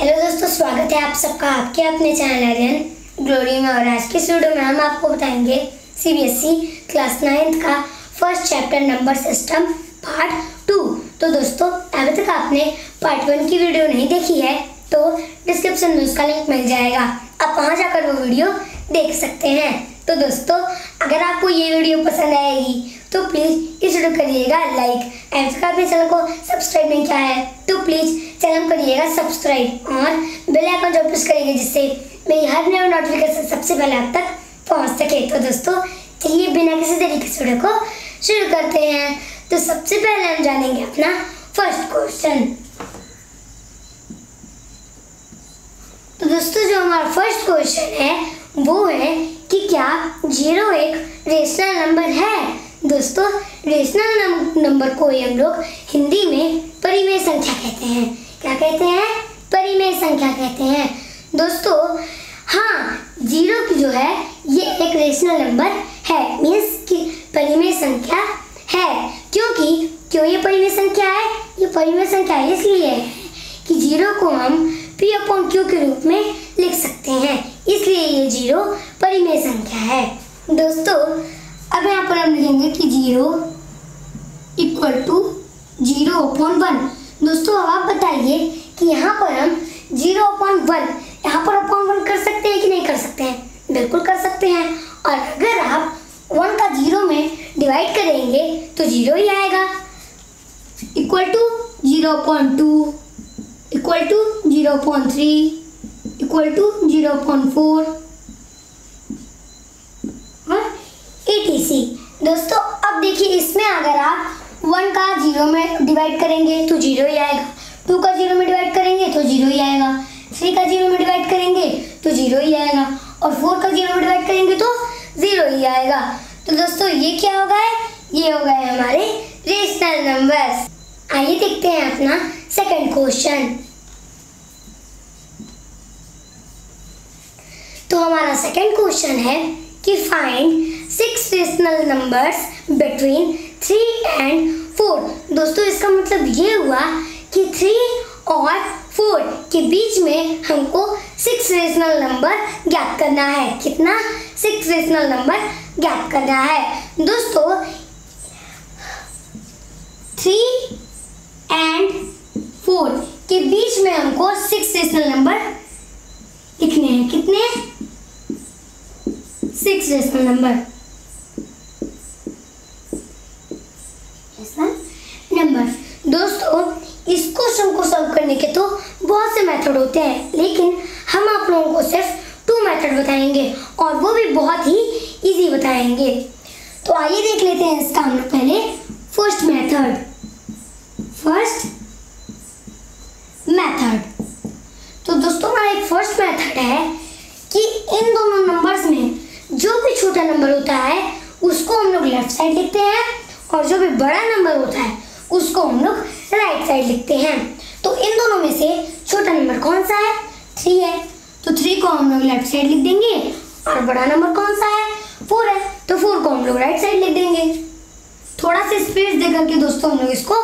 Hello दोस्तों, स्वागत है आप सबका आपके अपने चैनल RN ग्लोरी में। और आज के वीडियो में हम आपको बताएंगे CBSE क्लास 9 का first chapter number system part 2। तो दोस्तों, अभी तक आपने पार्ट 1 की वीडियो नहीं देखी है तो डिस्क्रिप्शन में उसका लिंक मिल जाएगा, आप वहाँ जाकर वो वीडियो देख सकते हैं। तो दोस्तों, अगर आपको ये वीडियो पसंद आएगी तो प्लीज़ इस वीडियो करिएगा लाइक। अभी तक आपने चैनल को सब्सक्राइब नहीं किया है तो प्लीज़ चैनल करिएगा सब्सक्राइब और बेल आइकन जो प्रेस करेंगे जिससे मेरी हर नई नोटिफिकेशन सबसे पहले आप तक पहुंच सके। तो दोस्तों, चलिए बिना किसी तरीके से वीडियो को शुरू करते हैं। तो सबसे पहले हम जानेंगे अपना फर्स्ट क्वेश्चन। तो दोस्तों, जो हमारा फर्स्ट क्वेश्चन है वो है कि क्या 0 एक रेशनल नंबर है। दोस्तों, रेशनल नंबर को ही हम लोग हिंदी में परिमेय संख्या कहते हैं। क्या कहते हैं? परिमेय संख्या कहते हैं। दोस्तों, हाँ, 0 की जो है ये एक रेशनल नंबर है, मीन्स की परिमेय संख्या है। क्यों ये परिमेय संख्या है? ये परिमेय संख्या इसलिए है कि 0 को हम P/Q के रूप में लिख सकते हैं, इसलिए ये 0 परिमेय संख्या है। दोस्तों, अब यहाँ पर हम लिखेंगे कि 0 = 0/1। दोस्तों, अब आप बताइए कि यहाँ पर हम 0/1 यहाँ पर अपॉन 1 कर सकते हैं कि नहीं कर सकते हैं? बिल्कुल कर सकते हैं। और अगर आप 1 का 0 में डिवाइड करेंगे तो 0 ही आएगा। =0/2 = 0/3 = 0/4 etc. दोस्तों, अब देखिए इसमें अगर आप 1 का 0 में डिवाइड करेंगे तो 0 ही आएगा, 2 का 0 में डिवाइड करेंगे तो 0 ही आएगा, 3 का 0 में डिवाइड करेंगे तो 0 ही आएगा, और 4 का 0 में डिवाइड करेंगे तो 0 ही आएगा। तो दोस्तों, ये क्या हो गए? ये हो गए हमारे रेशनल नंबर्स। आइए देखते हैं अपना सेकंड क्वेश्चन। तो हमारा सेकंड क्वेश्चन है कि फाइंड 6 रेशनल नंबर्स बिटवीन 3 और 4। दोस्तों, इसका मतलब ये हुआ कि 3 और 4 के बीच में हमको 6 रेशनल नंबर ज्ञात करना है। कितना? 6 रेशनल नंबर ज्ञात करना है। दोस्तों, 3 और 4 के बीच में हमको 6 रेशनल नंबर लिखने हैं। कितने? 6 रेशनल नंबर दोस्तों, इसको हमको सॉल्व करने के तो बहुत से मेथड होते हैं, लेकिन हम आप लोगों को सिर्फ 2 मेथड बताएंगे और वो भी बहुत ही इजी बताएंगे। तो आइए देख लेते हैं इसका हम लोग पहले फर्स्ट मेथड। तो दोस्तों, हमारा फर्स्ट मेथड है कि इन दोनों नंबर्स में जो भी छोटा नंबर होता है उसको हम लोग लेफ्ट साइड लिखते हैं और जो भी बड़ा नंबर होता है उसको हम लोग राइट साइड लिखते हैं। तो इन दोनों में से छोटा नंबर कौन सा है? 3 है, तो 3 को हम लोग लेफ्ट साइड लिख देंगे। और बड़ा नंबर कौन सा है? 4 है, तो 4 को हम लोग राइट साइड लिख देंगे। थोड़ा सा स्पेस देकर के दोस्तों हम लोग इसको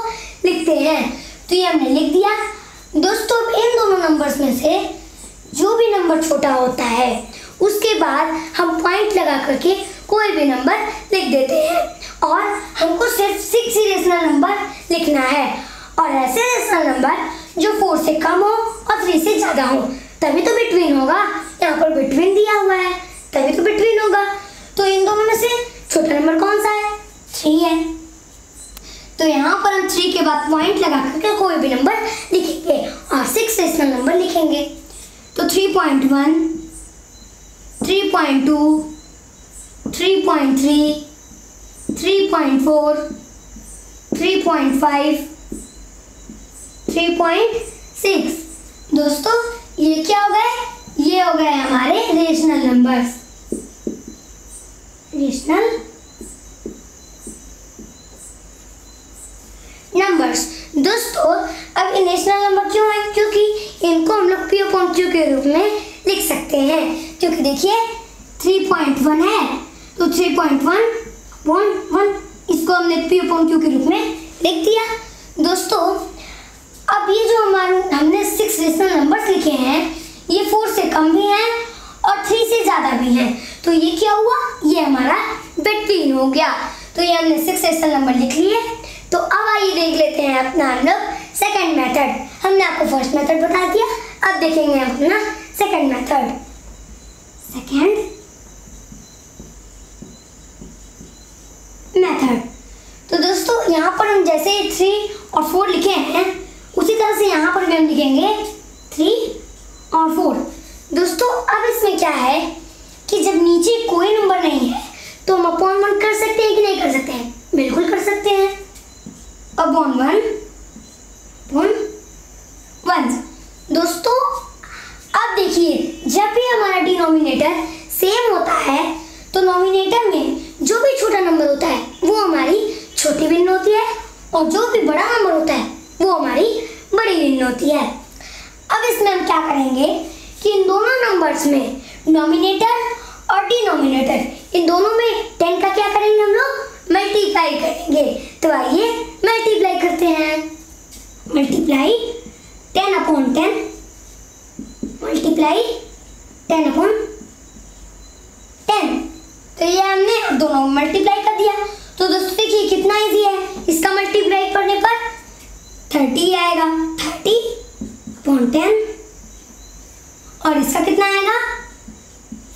लिखते हैं। तो ये हमने लिख दिया। दोस्तों, इन दोनों नंबर्स में से जो भी नंबर छोटा होता है उसके बाद हम पॉइंट लगा करके कोई भी नंबर लिख देते हैं और हमको सिर्फ 6 रेशनल नंबर लिखना है, और ऐसे रेशनल नंबर जो 4 से कम हो और 3 से ज़्यादा हो, तभी तो बिटवीन होगा। यहाँ पर बिटवीन दिया हुआ है, तभी तो बिटवीन होगा। तो इन दोनों में से छोटा नंबर कौन सा है? 3 है, तो यहाँ पर हम 3 के बाद पॉइंट लगा करके कोई भी नंबर लिखेंगे और 6 रेशनल नंबर लिखेंगे। तो 3.1, 3.2, 3.3, 3.4, 3.5, 3.6। दोस्तों, ये क्या हो गए? ये हो गए हमारे रेशनल नंबर्स। दोस्तों, अब ये रेशनल नंबर क्यों है? क्योंकि इनको हम लोग P/Q के रूप में लिख सकते हैं। क्योंकि देखिए 3.1 है, तो 3.1 इसको हमने P/Q के रूप में लिख दिया। दोस्तों, अब ये जो हमने 6 रेशनल नंबर्स लिखे हैं, ये 4 से कम भी हैं और 3 से ज़्यादा भी हैं। तो ये क्या हुआ, ये हमारा बिटवीन हो गया। तो ये हमने 6 रेशनल नंबर लिख लिए। तो अब आइए देख लेते हैं अपना हम लोग सेकेंड मेथड। हमने आपको फर्स्ट मेथड बता दिया, अब देखेंगे अपना सेकेंड मेथड। तो दोस्तों यहाँ पर हम जैसे 3 और 4 लिखे हैं, उसी तरह से यहाँ पर भी हम लिखेंगे 3 और 4। दोस्तों अब इसमें क्या है कि जब नीचे कोई नंबर नहीं है तो हम अपॉन 1 कर सकते हैं कि नहीं कर सकते हैं? बिल्कुल कर सकते हैं। Upon 1 upon 1। दोस्तों अब देखिए, जब भी हमारा डिनोमिनेटर सेम होता है तो नोमिनेटर में जो भी छोटा नंबर होता है वो हमारी छोटी भिन्न होती है और जो भी बड़ा नंबर होता है वो हमारी बड़ी भिन्न होती है। अब इसमें हम क्या करेंगे कि इन दोनों नंबर्स में, नोमिनेटर और डिनोमिनेटर, इन दोनों में 10 का क्या करेंगे हम लोग, मल्टीप्लाई करेंगे। तो आइए मल्टीप्लाई करते हैं। Multiply 10 upon 10, multiply 10 upon 10। तो ये हमने दोनों मल्टीप्लाई कर दिया। तो दोस्तों देखिए कितना इजी है, इसका मल्टीप्लाई करने पर 30 आएगा, 30 अपॉन 10। और इसका कितना आएगा,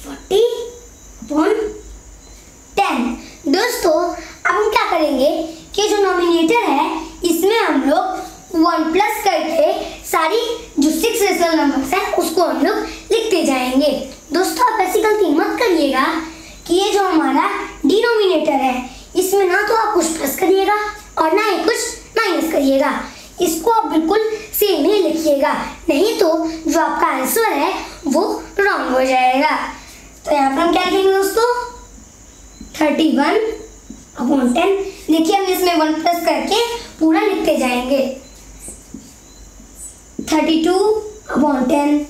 40 अपॉन 10। दोस्तों अब हम क्या करेंगे कि जो नोमिनेटर है इसमें हम लोग 1 प्लस करके सारी जो 6 रेशनल नंबर्स हैं उसको हम लोग लिखते जाएंगे। दोस्तों आप ऐसी गलती मत करिएगा कि ये जो हमारा डिनोमिनेटर है इसमें ना तो आप कुछ प्लस करिएगा और ना ही कुछ माइनस करिएगा, इसको आप बिल्कुल सेम ही लिखिएगा, नहीं तो जो आपका आंसर है वो रॉन्ग हो जाएगा। तो यहाँ पर हम क्या लिखेंगे दोस्तों, 31 अपॉन 10। देखिए हम इसमें 1 प्लस करके पूरा लिखते जाएंगे। 32 upon 10,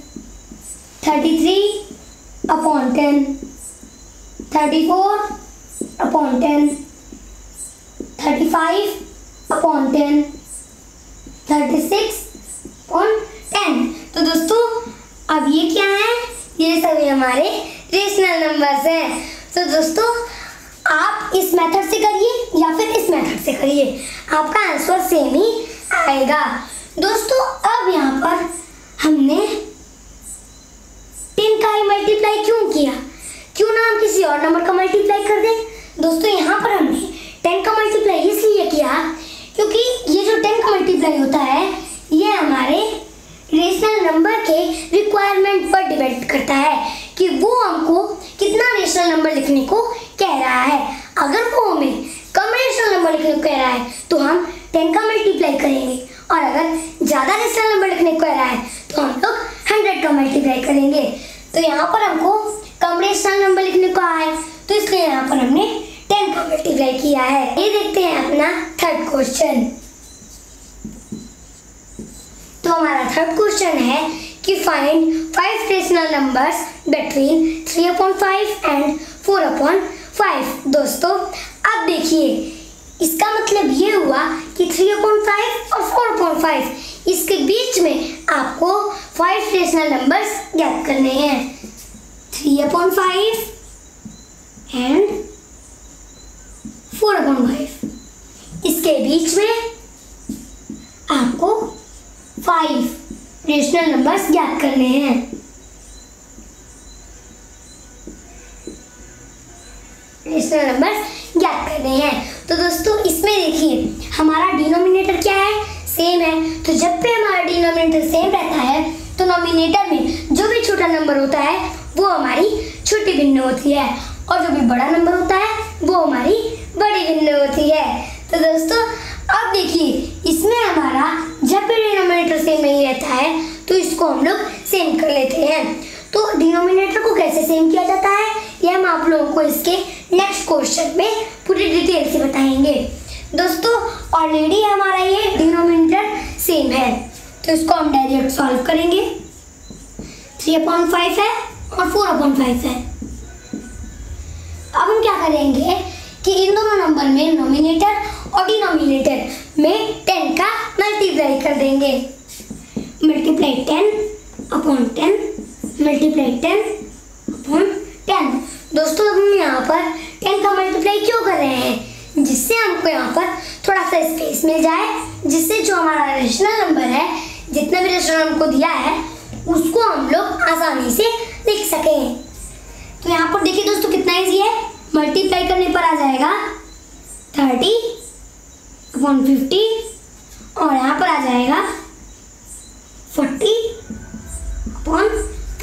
33 upon 10, 34 upon 10, 35 upon 10, 36 upon 10। तो दोस्तों अब ये क्या है, ये सभी हमारे रेशनल नंबर्स हैं। तो दोस्तों आप इस मेथड से करिए या फिर इस मेथड से करिए, आपका आंसर सेम ही आएगा। दोस्तों अब यहाँ पर हमने 10 का ही मल्टीप्लाई क्यों किया, क्यों ना हम किसी और नंबर का मल्टीप्लाई कर दें? दोस्तों यहाँ पर हमने 10 का मल्टीप्लाई इसलिए किया क्योंकि ये जो 10 का मल्टीप्लाई होता है ये हमारे रेशनल नंबर के रिक्वायरमेंट पर डिपेंड करता है कि वो हमको कितना रेशनल नंबर लिखने को कह रहा है। अगर वो हमें कम रेशनल नंबर लिखने को कह रहा है तो हम 10 का मल्टीप्लाई करेंगे, और अगर ज़्यादा रेशनल नंबर लिखने को कह रहा है तो हम लोग 100 का मल्टीप्लाई करेंगे। तो यहाँ पर हमको कम रेशनल नंबर लिखने को आए तो इसलिए यहाँ पर हमने 10 का मल्टीप्लाई किया है। ये देखते हैं अपना थर्ड क्वेश्चन। तो हमारा थर्ड क्वेश्चन है कि find 5 rational numbers between 3 upon 5 and 4 upon 5। दोस्तों अब देखिए, इसका मतलब ये हुआ कि 3 अपॉन 5 और 4 अपॉन 5, इसके बीच में आपको 5 रेशनल नंबर्स ज्ञात करने हैं। 3 अपॉन 5 एंड 4 अपॉन 5, इसके बीच में आपको 5 रेशनल नंबर्स ज्ञात करने हैं। रेशनल नंबर्स ज्ञात करने हैं। तो दोस्तों इसमें देखिए हमारा डिनोमिनेटर क्या है, सेम है। तो जब भी हमारा डिनोमिनेटर सेम रहता है तो नोमिनेटर में जो भी छोटा नंबर होता है वो हमारी छोटी भिन्न होती है और जो भी बड़ा नंबर होता है वो हमारी बड़ी भिन्न होती है। तो दोस्तों अब देखिए, इसमें हमारा जब भी डिनोमिनेटर सेम नहीं रहता है तो इसको हम लोग सेम कर लेते हैं। तो डिनोमिनेटर को कैसे सेम किया जाता है यह हम आप लोगों को इसके नेक्स्ट क्वेश्चन में पूरी डिटेल से बताएंगे। दोस्तों ऑलरेडी हमारा ये डिनोमिनेटर सेम है तो इसको हम डायरेक्ट सॉल्व करेंगे। 3 अपॉन 5 है और 4 अपॉन 5 है। अब हम क्या करेंगे कि इन दोनों नंबर में नोमिनेटर और डिनोमिनेटर में 10 का मल्टीप्लाई कर देंगे। Multiply 10 upon 10 multiply 10 upon 10। दोस्तों हम यहाँ पर 10 का मल्टीप्लाई क्यों कर रहे हैं, जिससे हमको यहाँ पर थोड़ा सा स्पेस मिल जाए, जिससे जो हमारा रेशनल नंबर है, जितना भी रेशनल हमको दिया है, उसको हम लोग आसानी से लिख सकें। तो यहाँ पर देखिए दोस्तों कितना ईजी है, मल्टीप्लाई करने पर आ जाएगा 30 अपॉन 50 और यहाँ पर आ जाएगा 40 अपॉन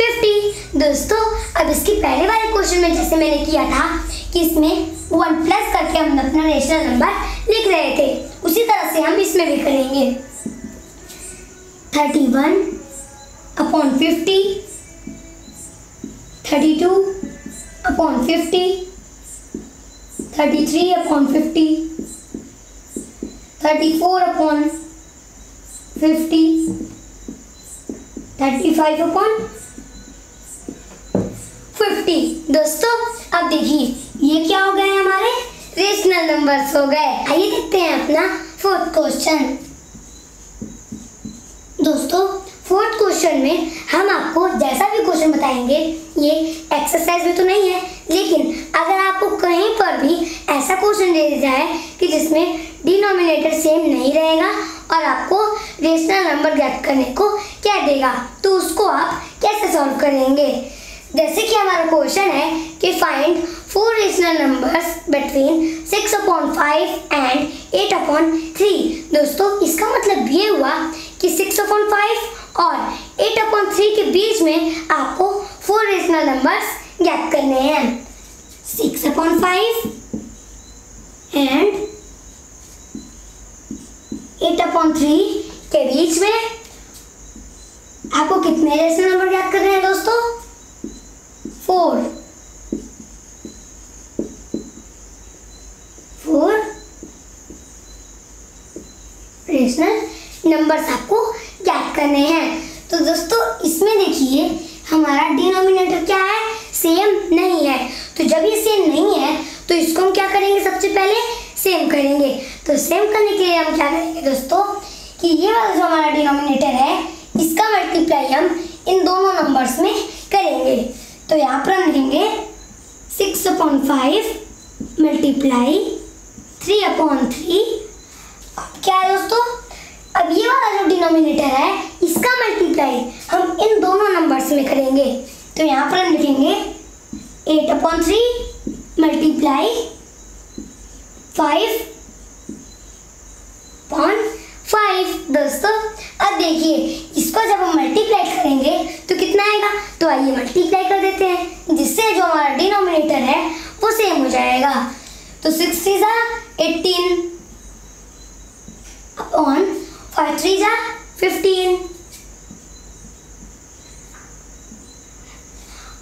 50। दोस्तों अब इसके पहले वाले क्वेश्चन में जैसे मैंने किया था कि इसमें 1 प्लस करके हम अपना रेशनल नंबर लिख रहे थे, उसी तरह से हम इसमें भी करेंगे। 31 upon 50, 32 upon 50, 33 upon 50, 34 upon 50, 35 upon 50। दोस्तों अब देखिए ये क्या हो गए, हमारे रेशनल नंबर्स हो गए। आइए देखते हैं अपना फोर्थ क्वेश्चन। दोस्तों फोर्थ क्वेश्चन में हम आपको जैसा भी क्वेश्चन बताएंगे, ये एक्सरसाइज में तो नहीं है, लेकिन अगर आपको कहीं पर भी ऐसा क्वेश्चन दे दिया है कि जिसमें डिनोमिनेटर सेम नहीं रहेगा और आपको रेशनल नंबर ज्ञात करने को क्या देगा, तो उसको आप कैसे सॉल्व करेंगे। जैसे कि हमारा क्वेश्चन है कि find 4 rational numbers between 6 upon 5 and 8 upon 3। दोस्तों इसका मतलब ये हुआ कि 6 अपॉन 5 और 8 अपॉन 3 के बीच में आपको 4 रेशनल नंबर्स ज्ञात करने हैं। 6 अपॉन 5 एंड 8 अपॉन 3 के बीच में आपको कितने रेशनल नंबर ज्ञात करने हैं दोस्तों, 4 रेशनल नंबर्स आपको ज्ञात करने हैं। तो दोस्तों इसमें देखिए हमारा डिनोमिनेटर क्या है, सेम नहीं है। तो जब ये सेम नहीं है तो इसको हम क्या करेंगे, सबसे पहले सेम करेंगे। तो सेम करने के लिए हम क्या करेंगे दोस्तों, कि ये वाला जो हमारा डिनोमिनेटर है, इसका मल्टीप्लाई हम इन दोनों नंबर्स में करेंगे। तो यहाँ पर हम लेंगे 6 अपॉन 5 मल्टीप्लाई 3 अपॉन 3। क्या है दोस्तों, अब ये वाला जो डिनोमिनेटर है, इसका मल्टीप्लाई हम इन दोनों नंबर्स में करेंगे। तो यहाँ पर हम लिखेंगे 8 अपॉन 3 मल्टीप्लाई 5 अपॉन 5। दोस्तों अब देखिए इसको जब हम मल्टीप्लाई करेंगे तो कितना आएगा, तो आइए मल्टीप्लाई कर देते हैं, जिससे जो हमारा डिनोमिनेटर है वो सेम हो जाएगा। तो 6 = 18 अपॉन 5 = 15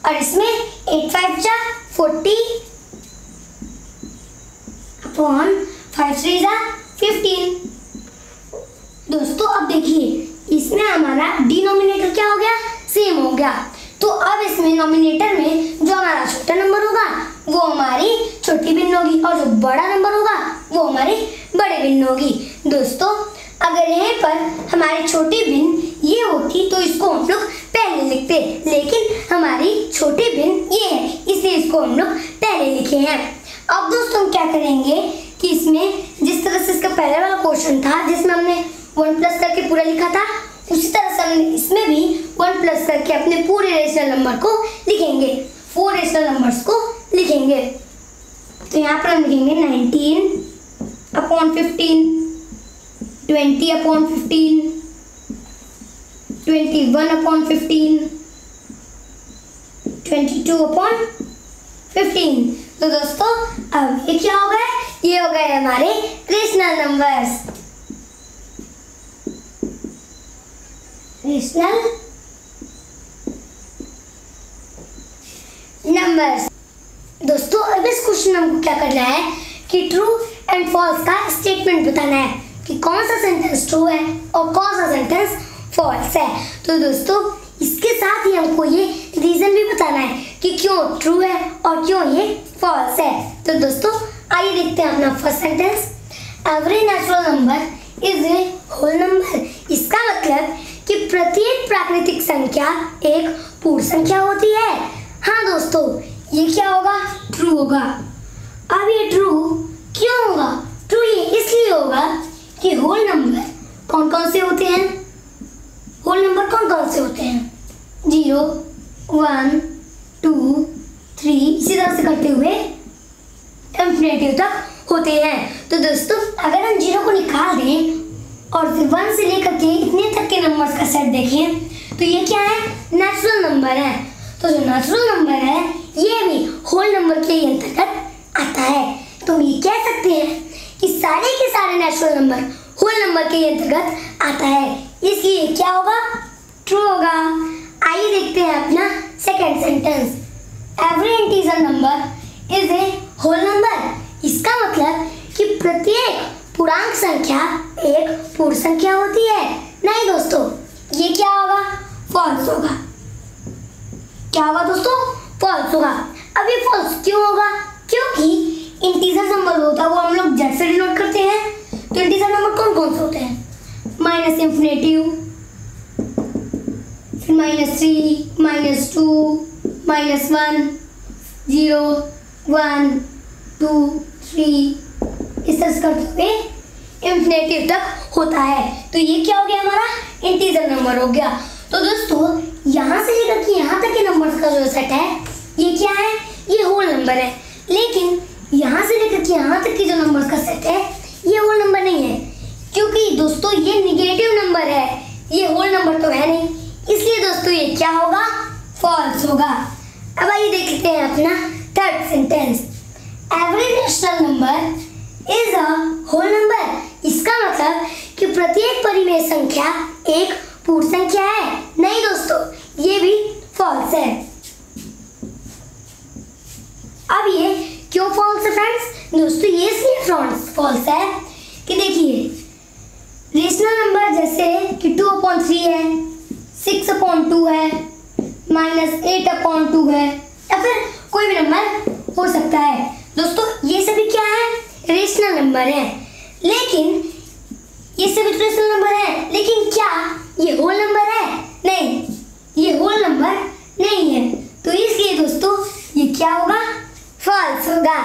और इसमें 8 × 5 = 40 अपॉन 5 × 3 = 15। दोस्तों अब देखिए इसमें हमारा डिनोमिनेटर क्या हो गया, सेम हो गया। तो अब इसमें नोमिनेटर में जो हमारा छोटा नंबर होगा वो हमारी छोटी भिन्न होगी और जो बड़ा नंबर होगा वो हमारी बड़े भिन्न होगी। दोस्तों अगर यहीं पर हमारी छोटी भिन्न ये होती तो इसको हम लोग पहले लिखते, लेकिन हमारी छोटी भिन्न ये है, इसलिए इसको हम लोग पहले लिखे हैं। अब दोस्तों हम क्या करेंगे कि इसमें जिस तरह से इसका पहले वाला क्वेश्चन था, जिसमें हमने 1 प्लस करके पूरा लिखा था, उसी तरह से हमने इसमें भी 1 प्लस करके अपने पूरे रेशनल नंबर को लिखेंगे, 4 रेशनल नंबर्स को लिखेंगे। तो यहाँ पर हम लिखेंगे 19 अपॉन 15, 20 अपॉन 15, 21 अपॉन 15, 22 अपॉन 15। तो दोस्तों अब ये क्या हो गए, ये हो गए हमारे रेशनल नंबर्स। दोस्तों अब इस क्वेश्चन में हमको क्या करना है कि ट्रू एंड फॉल्स का स्टेटमेंट बताना है, कि कौन सा सेंटेंस ट्रू है और कौन सा सेंटेंस फॉल्स है। तो दोस्तों इसके साथ ही हमको ये रीजन भी बताना है कि क्यों ट्रू है और क्यों ये फॉल्स है। तो दोस्तों आइए देखते हैं अपना first sentence. Every natural number is a whole number. इसका मतलब कि प्रत्येक प्राकृतिक संख्या एक पूर्ण संख्या होती है। हाँ दोस्तों, ये क्या होगा? ट्रू होगा। अब ये ट्रू क्यों होगा? ट्रू ये इसलिए होगा कि होल नंबर कौन कौन से होते हैं, होल नंबर कौन कौन से होते हैं, 0, 1, 2, 3 इसी तरह से करते हुए इंफिनिटी तक होते हैं। तो दोस्तों अगर हम 0 को निकाल दें और फिर 1 से लेकर के इतने तक के नंबर्स का सेट देखें तो ये क्या है? नेचुरल नंबर है। तो जो नेचुरल नंबर है ये भी होल नंबर के अंतर्गत आता है। तो ये कह सकते हैं कि सारे के सारे नेचुरल नंबर होल नंबर के अंतर्गत आता है, इसलिए क्या होगा? ट्रू होगा। आइए देखते हैं अपना second sentence. Every integer number is a whole number. इसका मतलब कि प्रत्येक पूर्णांक संख्या एक पूर्ण संख्या होती है। नहीं दोस्तों, ये क्या होगा? फॉल्स होगा। क्या होगा दोस्तों? फॉल्स होगा। अब ये फॉल्स क्यों होगा? क्योंकि इंटीजर नंबर होता है वो हम लोग जेड से डिनोट करते हैं। तो इंटीजर नंबर कौन कौन से होते हैं? माइनस इंफिनिटिव, फिर -3, -2, -1, 0, 1, 2, 3 इस तरह करते हुए इंफिनिटिव तक होता है। तो ये क्या हो गया? हमारा इंटीजर नंबर हो गया। तो दोस्तों यहाँ से लेकर के यहाँ तक के नंबर्स का जो सेट है ये क्या है? ये होल नंबर है। लेकिन यहाँ से लेकर के यहाँ तक के जो नंबर्स का सेट है ये होल नंबर नहीं है, क्योंकि दोस्तों ये निगेटिव नंबर है, ये होल नंबर तो है नहीं। इसलिए दोस्तों ये क्या होगा? फॉल्स होगा। अब आइए देखते हैं अपना third sentence. Every rational number is a whole number. इसका मतलब कि प्रत्येक परिमेय संख्या एक पूर्ण संख्या है। नहीं दोस्तों, ये भी फॉल्स है। अब ये क्यों फॉल्स है फ्रेंड्स? दोस्तों ये इसलिए फॉल्स है कि देखिए रेशनल नंबर जैसे कि 2/3 है, 6/2 है, -8/2 है, या फिर कोई भी नंबर हो सकता है। दोस्तों ये सभी क्या है? रेशनल नंबर है। लेकिन ये सभी रेशनल नंबर है, लेकिन क्या ये होल नंबर है? नहीं, ये होल नंबर नहीं है। तो इसलिए दोस्तों ये क्या होगा? फॉल्स होगा।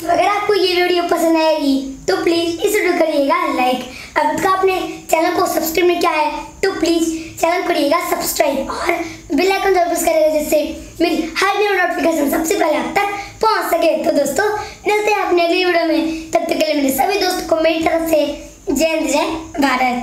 तो अगर आपको ये वीडियो पसंद आएगी तो प्लीज़ इस वीडियो करिएगा लाइक। अब तक आपने चैनल को सब्सक्राइब नहीं किया है तो प्लीज़ चैनल करिएगा सब्सक्राइब और बेल आइकन जरूर प्रेस करिएगा, जिससे मेरी हर न्यू नोटिफिकेशन सबसे पहले आप तक पहुँच सके। तो दोस्तों मिलते हैं अपने अगली वीडियो में, तब तक के लिए मेरे सभी दोस्तों को मेरी तरफ से जय हिंद, जय भारत।